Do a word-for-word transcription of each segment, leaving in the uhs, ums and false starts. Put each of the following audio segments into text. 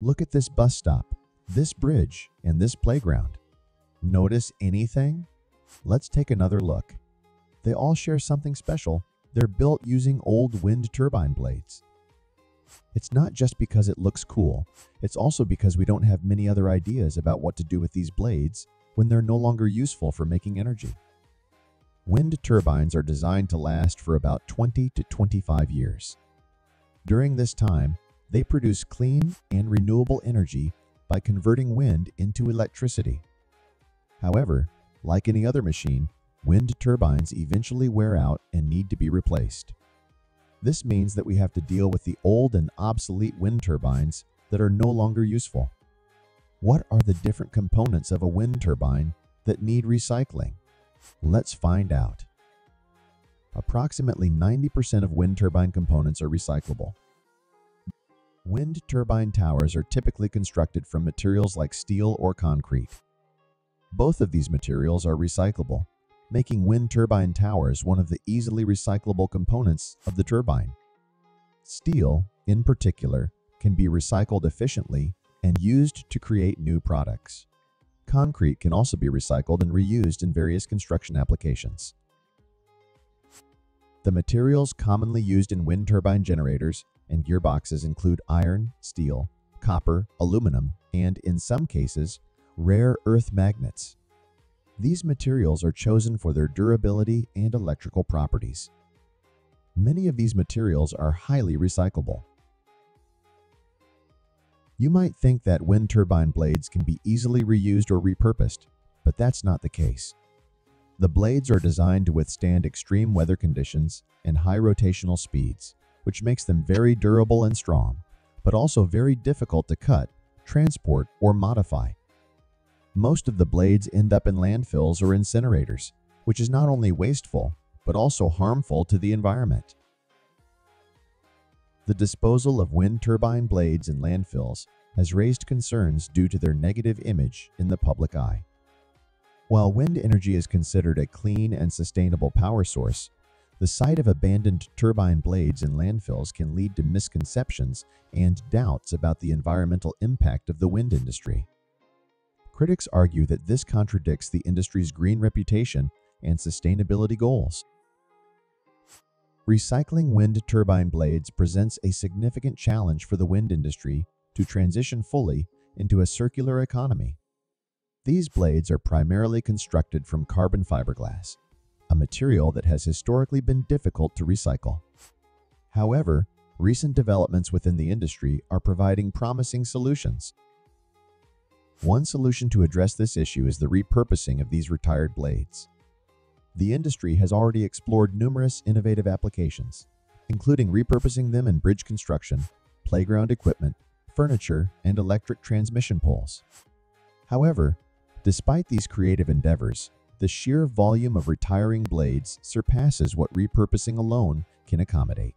Look at this bus stop, this bridge, and this playground. Notice anything? Let's take another look. They all share something special. They're built using old wind turbine blades. It's not just because it looks cool, it's also because we don't have many other ideas about what to do with these blades when they're no longer useful for making energy. Wind turbines are designed to last for about twenty to twenty-five years. During this time, they produce clean and renewable energy by converting wind into electricity. However, like any other machine, wind turbines eventually wear out and need to be replaced. This means that we have to deal with the old and obsolete wind turbines that are no longer useful. What are the different components of a wind turbine that need recycling? Let's find out. Approximately ninety percent of wind turbine components are recyclable. Wind turbine towers are typically constructed from materials like steel or concrete. Both of these materials are recyclable, making wind turbine towers one of the easily recyclable components of the turbine. Steel, in particular, can be recycled efficiently and used to create new products. Concrete can also be recycled and reused in various construction applications. The materials commonly used in wind turbine generators and gearboxes include iron, steel, copper, aluminum, and, in some cases, rare earth magnets. These materials are chosen for their durability and electrical properties. Many of these materials are highly recyclable. You might think that wind turbine blades can be easily reused or repurposed, but that's not the case. The blades are designed to withstand extreme weather conditions and high rotational speeds, which makes them very durable and strong, but also very difficult to cut, transport, or modify. Most of the blades end up in landfills or incinerators, which is not only wasteful, but also harmful to the environment. The disposal of wind turbine blades in landfills has raised concerns due to their negative image in the public eye. While wind energy is considered a clean and sustainable power source, the sight of abandoned turbine blades in landfills can lead to misconceptions and doubts about the environmental impact of the wind industry. Critics argue that this contradicts the industry's green reputation and sustainability goals. Recycling wind turbine blades presents a significant challenge for the wind industry to transition fully into a circular economy. These blades are primarily constructed from carbon fiberglass, a material that has historically been difficult to recycle. However, recent developments within the industry are providing promising solutions. One solution to address this issue is the repurposing of these retired blades. The industry has already explored numerous innovative applications, including repurposing them in bridge construction, playground equipment, furniture, and electric transmission poles. However, despite these creative endeavors, the sheer volume of retiring blades surpasses what repurposing alone can accommodate.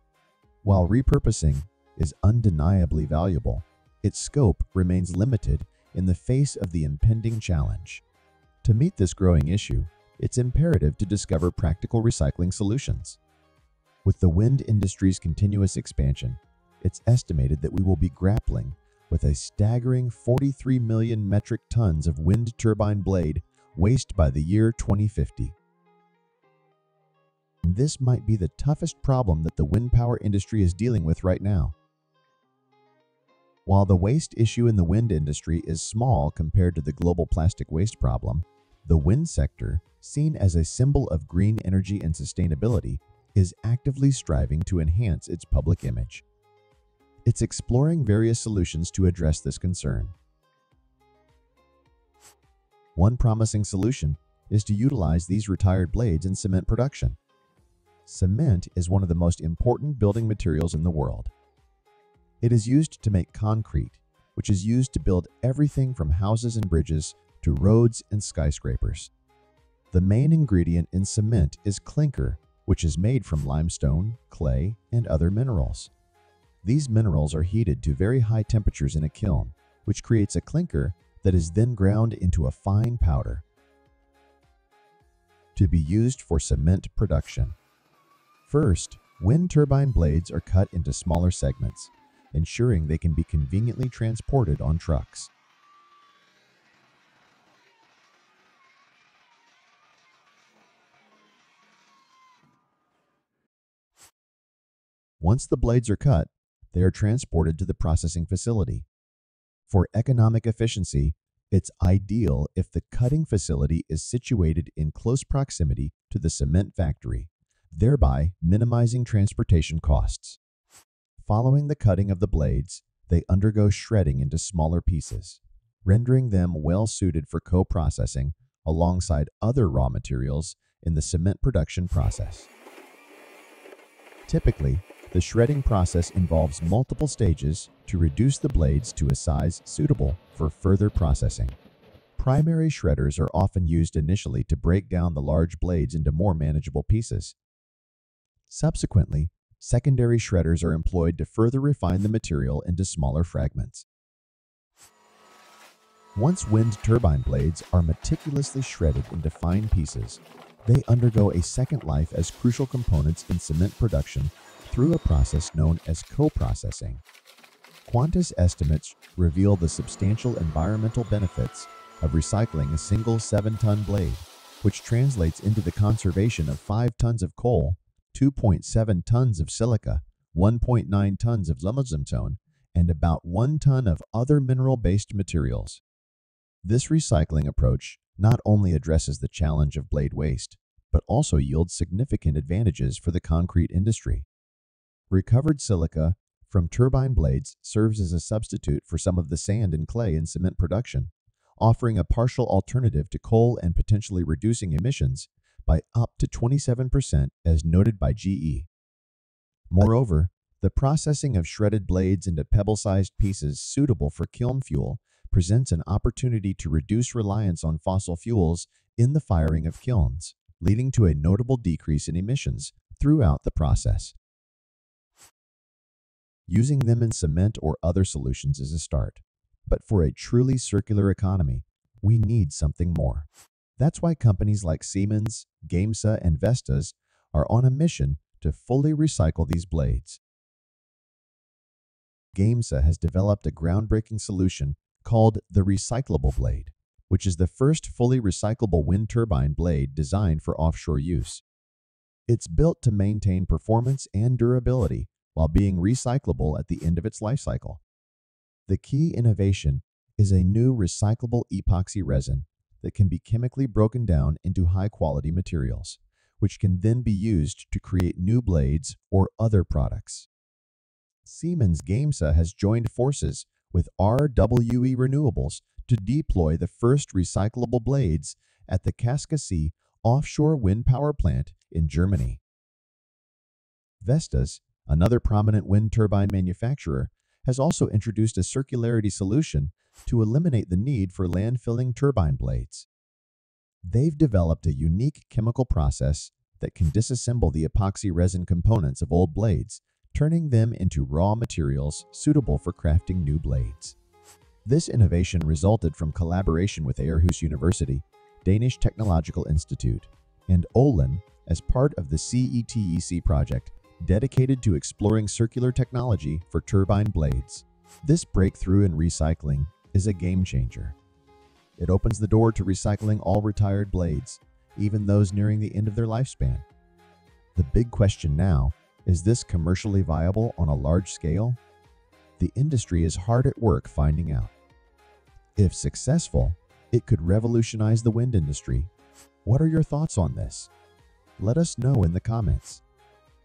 While repurposing is undeniably valuable, its scope remains limited in the face of the impending challenge. To meet this growing issue, it's imperative to discover practical recycling solutions. With the wind industry's continuous expansion, it's estimated that we will be grappling with a staggering forty-three million metric tons of wind turbine blade waste by the year twenty fifty. This might be the toughest problem that the wind power industry is dealing with right now. While the waste issue in the wind industry is small compared to the global plastic waste problem, the wind sector, seen as a symbol of green energy and sustainability, is actively striving to enhance its public image. It's exploring various solutions to address this concern. One promising solution is to utilize these retired blades in cement production. Cement is one of the most important building materials in the world. It is used to make concrete, which is used to build everything from houses and bridges to roads and skyscrapers. The main ingredient in cement is clinker, which is made from limestone, clay, and other minerals. These minerals are heated to very high temperatures in a kiln, which creates a clinker that is then ground into a fine powder to be used for cement production. First, wind turbine blades are cut into smaller segments, ensuring they can be conveniently transported on trucks. Once the blades are cut, they are transported to the processing facility. For economic efficiency, it's ideal if the cutting facility is situated in close proximity to the cement factory, thereby minimizing transportation costs. Following the cutting of the blades, they undergo shredding into smaller pieces, rendering them well-suited for co-processing alongside other raw materials in the cement production process. Typically, the shredding process involves multiple stages to reduce the blades to a size suitable for further processing. Primary shredders are often used initially to break down the large blades into more manageable pieces. Subsequently, secondary shredders are employed to further refine the material into smaller fragments. Once wind turbine blades are meticulously shredded into fine pieces, they undergo a second life as crucial components in cement production through a process known as co-processing. Quantis estimates reveal the substantial environmental benefits of recycling a single seven ton blade, which translates into the conservation of five tons of coal, two point seven tons of silica, one point nine tons of limestone, and about one ton of other mineral-based materials. This recycling approach not only addresses the challenge of blade waste, but also yields significant advantages for the concrete industry. Recovered silica from turbine blades serves as a substitute for some of the sand and clay in cement production, offering a partial alternative to coal and potentially reducing emissions by up to twenty-seven percent, as noted by G E. Moreover, the processing of shredded blades into pebble-sized pieces suitable for kiln fuel presents an opportunity to reduce reliance on fossil fuels in the firing of kilns, leading to a notable decrease in emissions throughout the process. Using them in cement or other solutions is a start, but for a truly circular economy, we need something more. That's why companies like Siemens, Gamesa, and Vestas are on a mission to fully recycle these blades. Gamesa has developed a groundbreaking solution called the recyclable blade, which is the first fully recyclable wind turbine blade designed for offshore use. It's built to maintain performance and durability while being recyclable at the end of its life cycle. The key innovation is a new recyclable epoxy resin that can be chemically broken down into high-quality materials, which can then be used to create new blades or other products. Siemens Gamesa has joined forces with R W E Renewables to deploy the first recyclable blades at the Kaskasi offshore wind power plant in Germany. Vestas, another prominent wind turbine manufacturer, has also introduced a circularity solution to eliminate the need for landfilling turbine blades. They've developed a unique chemical process that can disassemble the epoxy resin components of old blades, turning them into raw materials suitable for crafting new blades. This innovation resulted from collaboration with Aarhus University, Danish Technological Institute, and Olin as part of the C E T E C project dedicated to exploring circular technology for turbine blades. This breakthrough in recycling is a game changer. It opens the door to recycling all retired blades, even those nearing the end of their lifespan. The big question now, is this commercially viable on a large scale? The industry is hard at work finding out. If successful, it could revolutionize the wind industry. What are your thoughts on this? Let us know in the comments.